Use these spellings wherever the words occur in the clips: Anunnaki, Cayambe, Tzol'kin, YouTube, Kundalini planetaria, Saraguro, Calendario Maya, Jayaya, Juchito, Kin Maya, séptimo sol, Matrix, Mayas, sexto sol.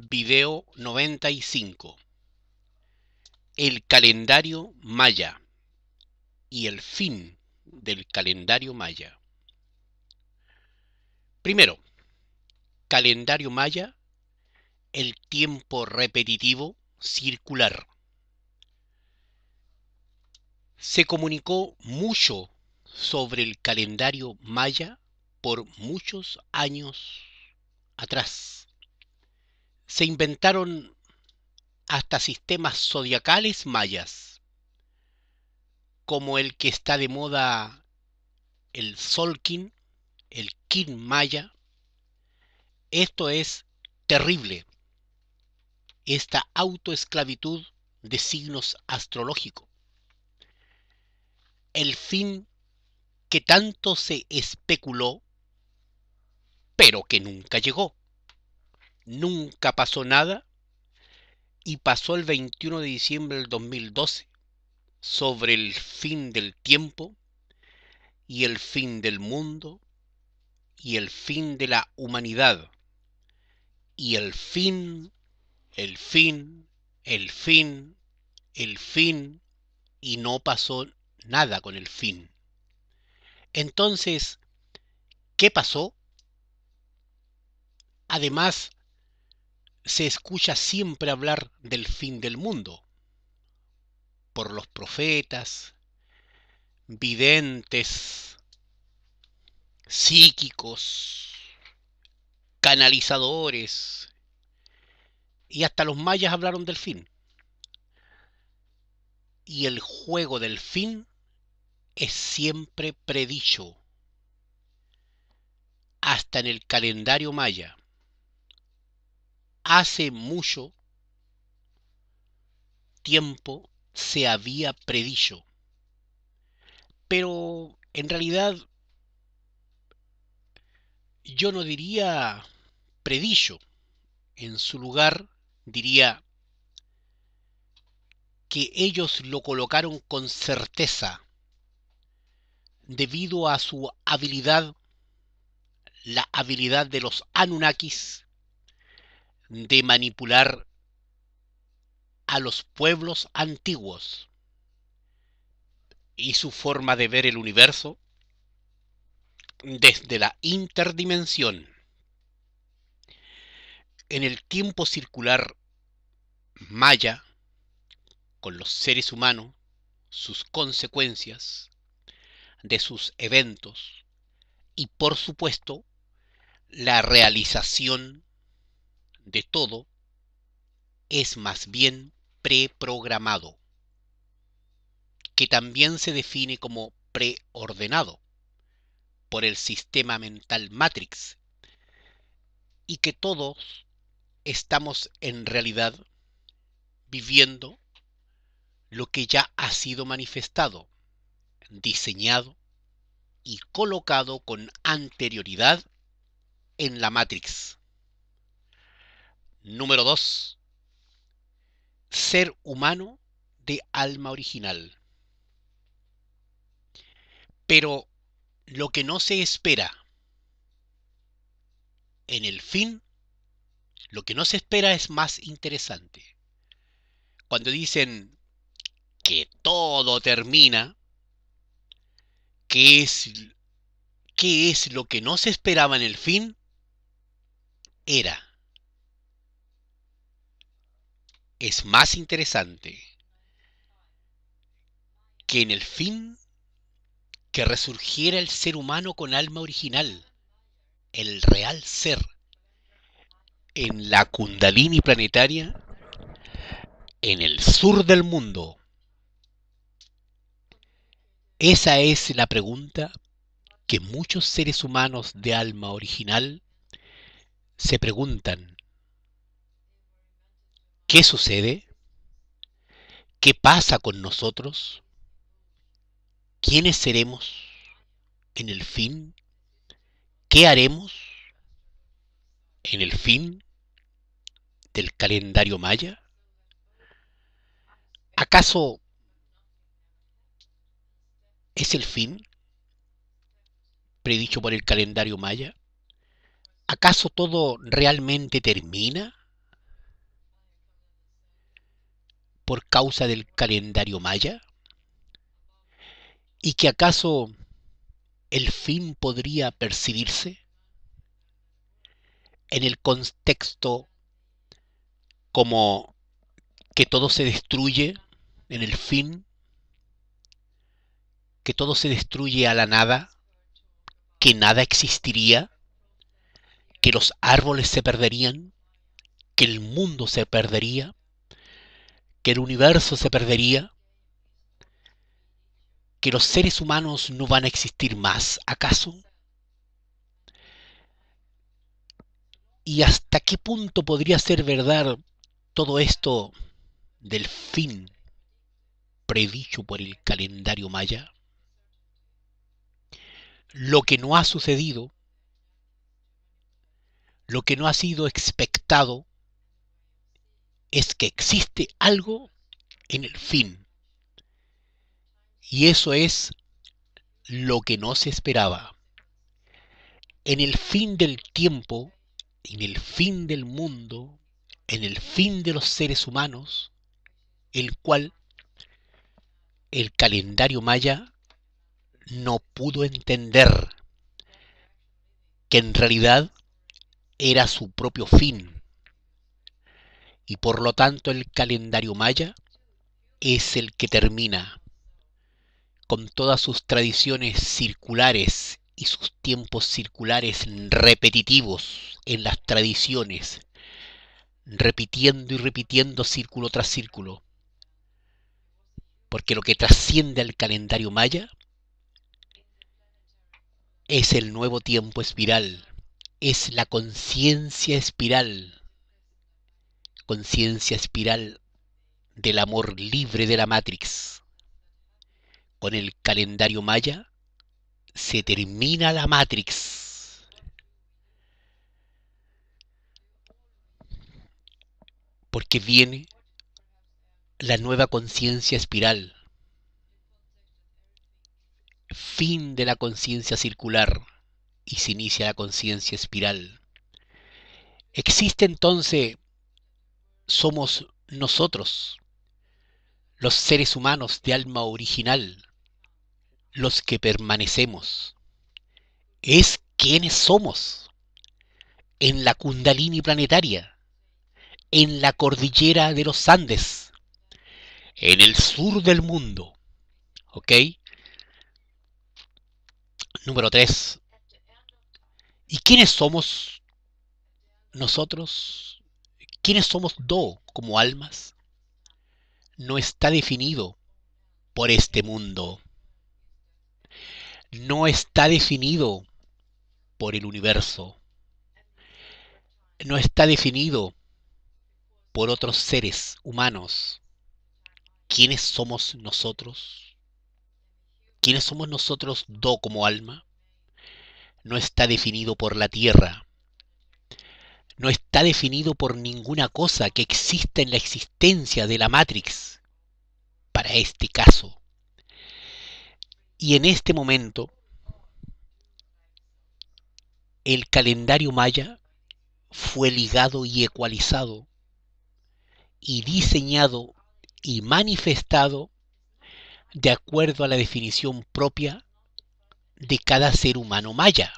Video 95. El calendario maya y el fin del calendario maya. Primero, calendario maya, el tiempo repetitivo circular. Se comunicó mucho sobre el calendario maya por muchos años atrás. Se inventaron hasta sistemas zodiacales mayas, como el que está de moda, el Tzol'kin, el Kin Maya. Esto es terrible, esta autoesclavitud de signos astrológicos. El fin que tanto se especuló, pero que nunca llegó. Nunca pasó nada y pasó el 21 de diciembre del 2012 sobre el fin del tiempo y el fin del mundo y el fin de la humanidad y el fin y no pasó nada con el fin. Entonces, ¿qué pasó? Además, se escucha siempre hablar del fin del mundo por los profetas, videntes, psíquicos, canalizadores, y hasta los mayas hablaron del fin. Y el juego del fin es siempre predicho, hasta en el calendario maya. Hace mucho tiempo se había predicho, pero en realidad yo no diría predicho, en su lugar diría que ellos lo colocaron con certeza debido a su habilidad, la habilidad de los Anunnakis, de manipular a los pueblos antiguos y su forma de ver el universo desde la interdimensión. En el tiempo circular maya, con los seres humanos, sus consecuencias de sus eventos y, por supuesto, la realización de todo es más bien preprogramado, que también se define como preordenado por el sistema mental Matrix, y que todos estamos en realidad viviendo lo que ya ha sido manifestado, diseñado y colocado con anterioridad en la Matrix. Número 2. Ser humano de alma original. Pero lo que no se espera en el fin, lo que no se espera es más interesante. Cuando dicen que todo termina, ¿qué es lo que no se esperaba en el fin? Era. Es más interesante que en el fin que resurgiera el ser humano con alma original, el real ser, en la Kundalini planetaria, en el sur del mundo. Esa es la pregunta que muchos seres humanos de alma original se preguntan. ¿Qué sucede? ¿Qué pasa con nosotros? ¿Quiénes seremos en el fin? ¿Qué haremos en el fin del calendario maya? ¿Acaso es el fin predicho por el calendario maya? ¿Acaso todo realmente termina? por causa del calendario maya? ¿Y que acaso el fin podría percibirse en el contexto como que todo se destruye en el fin, que todo se destruye a la nada, que nada existiría, que los árboles se perderían, que el mundo se perdería, que el universo se perdería, que los seres humanos no van a existir más, acaso? ¿Y hasta qué punto podría ser verdad todo esto del fin predicho por el calendario maya? Lo que no ha sucedido, lo que no ha sido expectado, es que existe algo en el fin. Y eso es lo que no se esperaba. En el fin del tiempo, en el fin del mundo, en el fin de los seres humanos, el cual el calendario maya no pudo entender que en realidad era su propio fin. Y por lo tanto el calendario maya es el que termina con todas sus tradiciones circulares y sus tiempos circulares repetitivos en las tradiciones, repitiendo y repitiendo círculo tras círculo. Porque lo que trasciende al calendario maya es el nuevo tiempo espiral, es la conciencia espiral del amor libre de la Matrix. Con el calendario maya se termina la Matrix. Porque viene la nueva conciencia espiral. Fin de la conciencia circular y se inicia la conciencia espiral. Existe entonces, somos nosotros, los seres humanos de alma original, los que permanecemos. Es quienes somos en la Kundalini planetaria, en la cordillera de los Andes, en el sur del mundo. ¿Ok? Número 3. ¿Y quiénes somos nosotros? ¿Quiénes somos Do como almas? No está definido por este mundo. No está definido por el universo. No está definido por otros seres humanos. ¿Quiénes somos nosotros? ¿Quiénes somos nosotros Do como alma? No está definido por la tierra. No está definido por ninguna cosa que exista en la existencia de la Matrix para este caso. Y en este momento, el calendario maya fue ligado y ecualizado, y diseñado y manifestado de acuerdo a la definición propia de cada ser humano maya.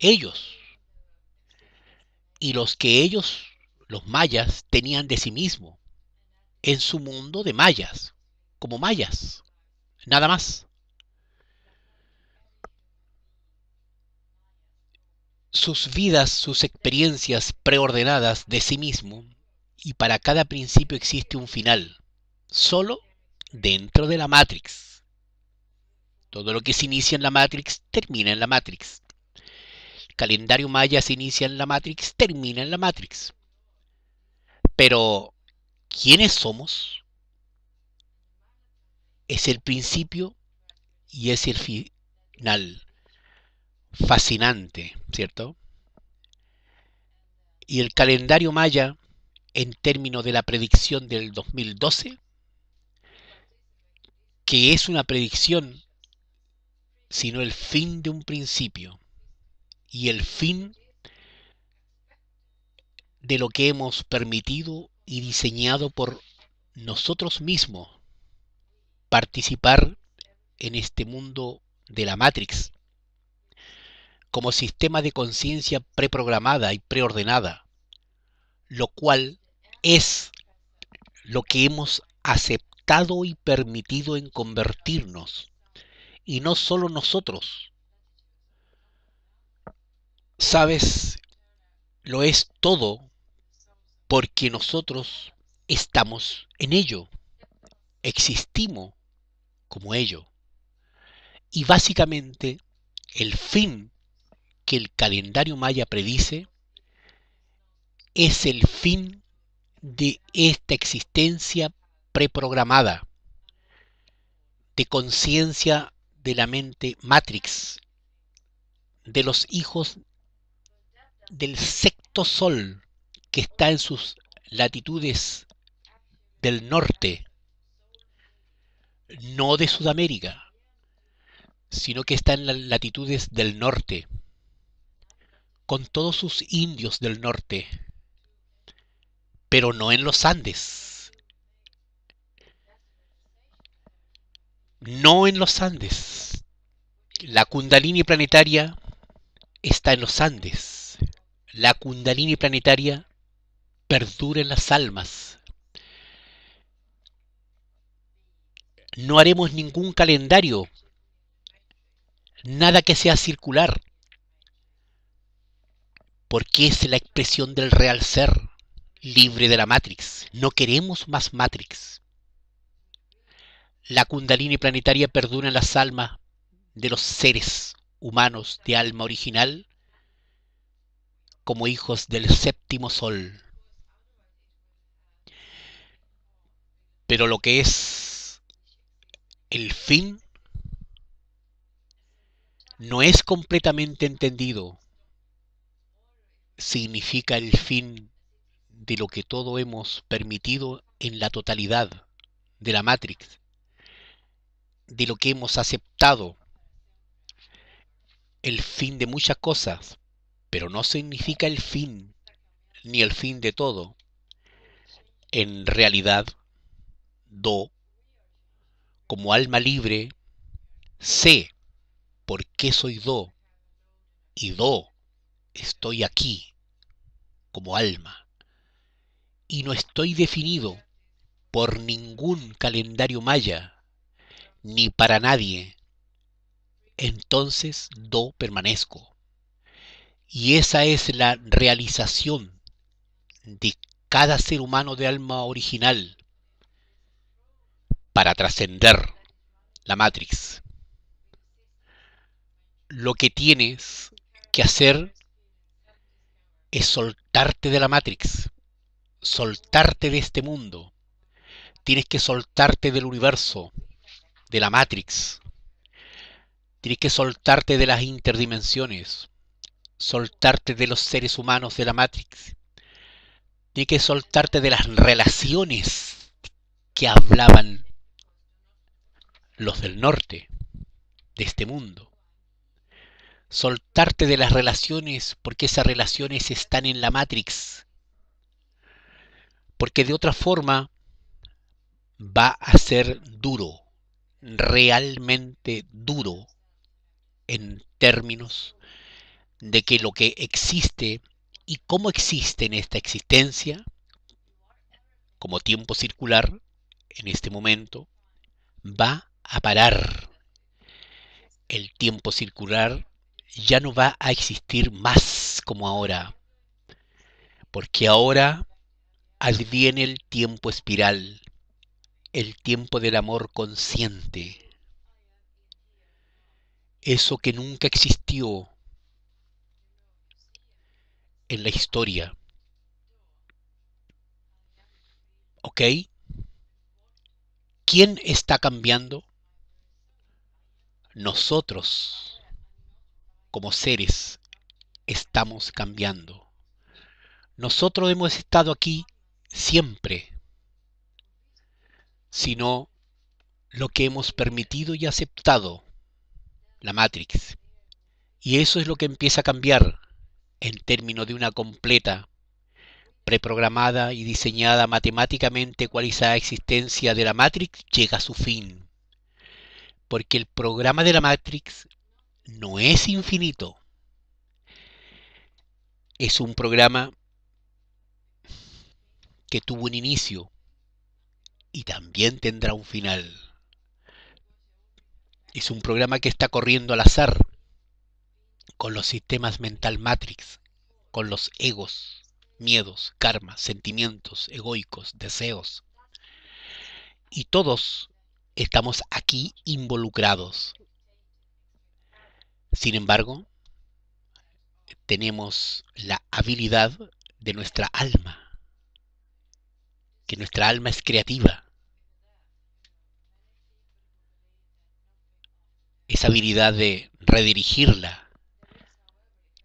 Ellos, y los que ellos, los mayas, tenían de sí mismo, en su mundo de mayas, como mayas. Nada más. Sus vidas, sus experiencias preordenadas de sí mismo, y para cada principio existe un final, solo dentro de la Matrix. Todo lo que se inicia en la Matrix termina en la Matrix. El calendario maya se inicia en la Matrix, termina en la Matrix. Pero, ¿quiénes somos? Es el principio y es el final. Fascinante, ¿cierto? Y el calendario maya, en términos de la predicción del 2012, que es una predicción, sino el fin de un principio y el fin de lo que hemos permitido y diseñado por nosotros mismos participar en este mundo de la Matrix, como sistema de conciencia preprogramada y preordenada, lo cual es lo que hemos aceptado y permitido en convertirnos, y no solo nosotros. Sabes, lo es todo porque nosotros estamos en ello, existimos como ello. Y básicamente el fin que el calendario maya predice es el fin de esta existencia preprogramada, de conciencia de la mente Matrix, de los hijos del sexto sol que está en sus latitudes del norte, no de Sudamérica, sino que está en las latitudes del norte, con todos sus indios del norte, pero no en los Andes. No en los Andes. La Kundalini planetaria está en los Andes. La Kundalini planetaria perdura en las almas. No haremos ningún calendario, nada que sea circular, porque es la expresión del real ser, libre de la Matrix. No queremos más Matrix. La Kundalini planetaria perdura en las almas de los seres humanos de alma original como hijos del séptimo sol. Pero lo que es el fin no es completamente entendido. Significa el fin de lo que todo hemos permitido en la totalidad de la Matrix, de lo que hemos aceptado, el fin de muchas cosas, pero no significa el fin, ni el fin de todo. En realidad, Do, como alma libre, sé por qué soy Do, y Do, estoy aquí, como alma. Y no estoy definido por ningún calendario maya, ni para nadie. Entonces, Do permanezco. Y esa es la realización de cada ser humano de alma original para trascender la Matrix. Lo que tienes que hacer es soltarte de la Matrix. Soltarte de este mundo. Tienes que soltarte del universo, de la Matrix. Tienes que soltarte de las interdimensiones. Soltarte de los seres humanos de la Matrix. Tienes que soltarte de las relaciones que hablaban los del norte, de este mundo. Soltarte de las relaciones porque esas relaciones están en la Matrix. Porque de otra forma va a ser duro, realmente duro, en términos de que lo que existe y cómo existe en esta existencia, como tiempo circular, en este momento, va a parar. El tiempo circular ya no va a existir más como ahora, porque ahora adviene el tiempo espiral, el tiempo del amor consciente. Eso que nunca existió en la historia. ¿Ok? ¿Quién está cambiando? Nosotros, como seres, estamos cambiando. Nosotros hemos estado aquí siempre, sino lo que hemos permitido y aceptado, la Matrix. Y eso es lo que empieza a cambiar en términos de una completa preprogramada y diseñada matemáticamente cual es la existencia de la Matrix, llega a su fin. Porque el programa de la Matrix no es infinito. Es un programa que tuvo un inicio y también tendrá un final. Es un programa que está corriendo al azar con los sistemas mental Matrix, con los egos, miedos, karma, sentimientos egoicos, deseos. Y todos estamos aquí involucrados. Sin embargo, tenemos la habilidad de nuestra alma, que nuestra alma es creativa. Esa habilidad de redirigirla,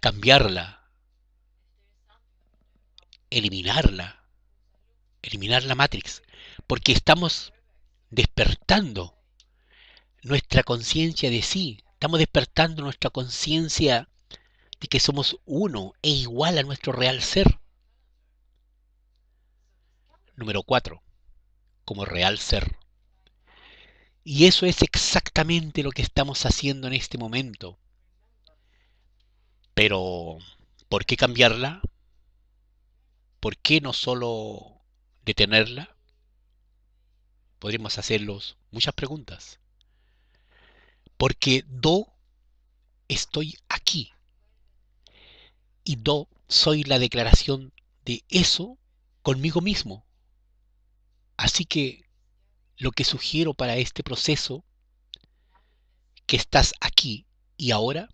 cambiarla, eliminar la Matrix, porque estamos despertando nuestra conciencia de sí, estamos despertando nuestra conciencia de que somos uno e igual a nuestro real ser. Número 4, como real ser. Y eso es exactamente lo que estamos haciendo en este momento. Pero, ¿por qué cambiarla? ¿Por qué no solo detenerla? Podríamos hacernos muchas preguntas. Porque Do estoy aquí. Y Do soy la declaración de eso conmigo mismo. Así que lo que sugiero para este proceso, que estás aquí y ahora,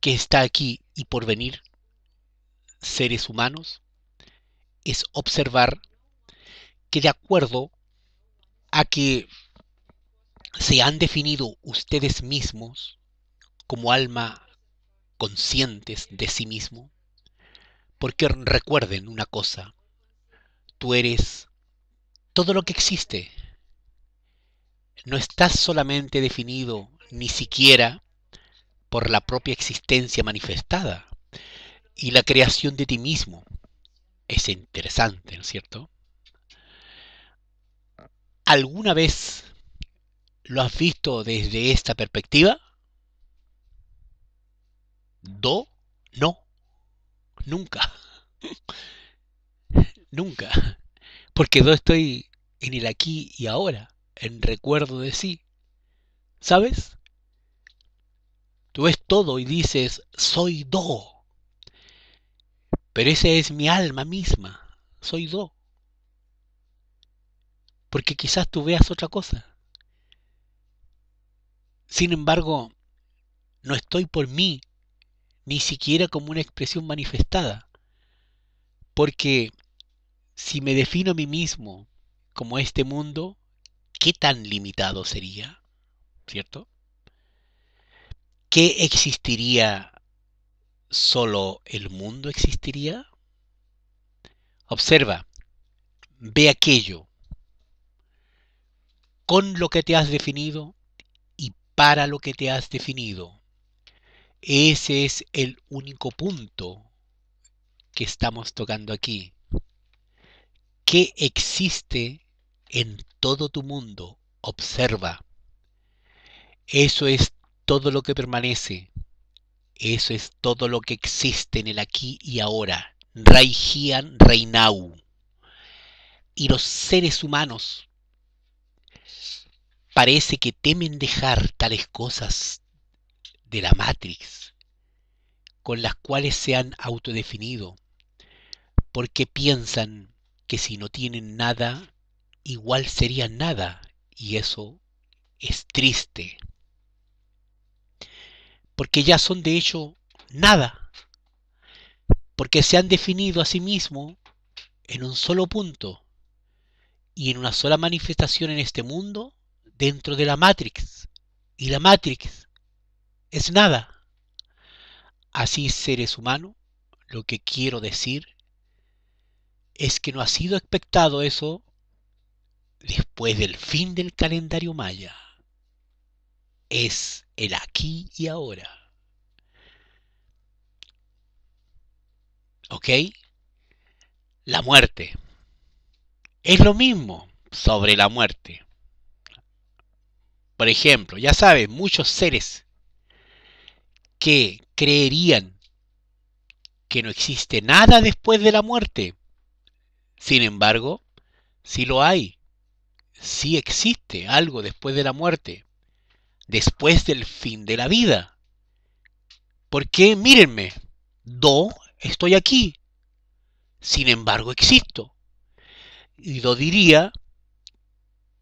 que está aquí y por venir, seres humanos, es observar que de acuerdo a que se han definido ustedes mismos como alma conscientes de sí mismo, porque recuerden una cosa, tú eres todo lo que existe. No estás solamente definido ni siquiera por la propia existencia manifestada y la creación de ti mismo. Es interesante, ¿no es cierto? ¿Alguna vez lo has visto desde esta perspectiva? ¿Do? No. Nunca. Nunca. Porque yo estoy en el aquí y ahora, en recuerdo de sí. ¿Sabes? Tú ves todo y dices, soy Do. Pero esa es mi alma misma, soy Do. Porque quizás tú veas otra cosa. Sin embargo, no estoy por mí, ni siquiera como una expresión manifestada. Porque si me defino a mí mismo como este mundo, ¿qué tan limitado sería? ¿Cierto? ¿Qué existiría? ¿Solo el mundo existiría? Observa, ve aquello con lo que te has definido y para lo que te has definido. Ese es el único punto que estamos tocando aquí. ¿Qué existe en todo tu mundo? Observa. Eso es todo lo que permanece. Eso es todo lo que existe en el aquí y ahora. Raijian Reinau. Y los seres humanos parece que temen dejar tales cosas de la Matrix con las cuales se han autodefinido, porque piensan que si no tienen nada, igual sería nada. Y eso es triste. Porque ya son de hecho nada. Porque se han definido a sí mismos en un solo punto y en una sola manifestación en este mundo dentro de la Matrix. Y la Matrix es nada. Así, seres humanos, lo que quiero decir es que no ha sido expectado eso después del fin del calendario maya. Es el aquí y ahora. ¿Ok? la muerte. Es lo mismo sobre la muerte. Por ejemplo, ya sabes, muchos seres que creerían que no existe nada después de la muerte. Sin embargo, sí lo hay. Sí existe algo después de la muerte. Después del fin de la vida. Porque, mírenme, estoy aquí. Sin embargo, existo. Y yo diría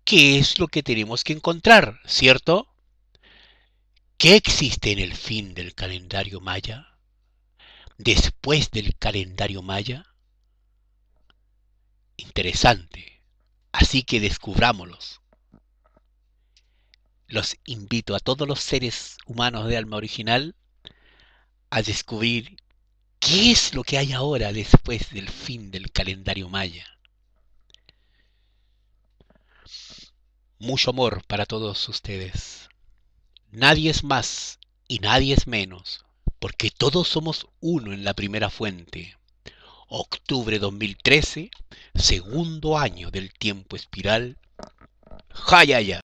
que es lo que tenemos que encontrar, ¿cierto? ¿Qué existe en el fin del calendario maya? Después del calendario maya. Interesante. Así que descubrámoslos. Los invito a todos los seres humanos de alma original a descubrir qué es lo que hay ahora después del fin del calendario maya. Mucho amor para todos ustedes. Nadie es más y nadie es menos, porque todos somos uno en la primera fuente. Octubre 2013, segundo año del tiempo espiral. Jayaya.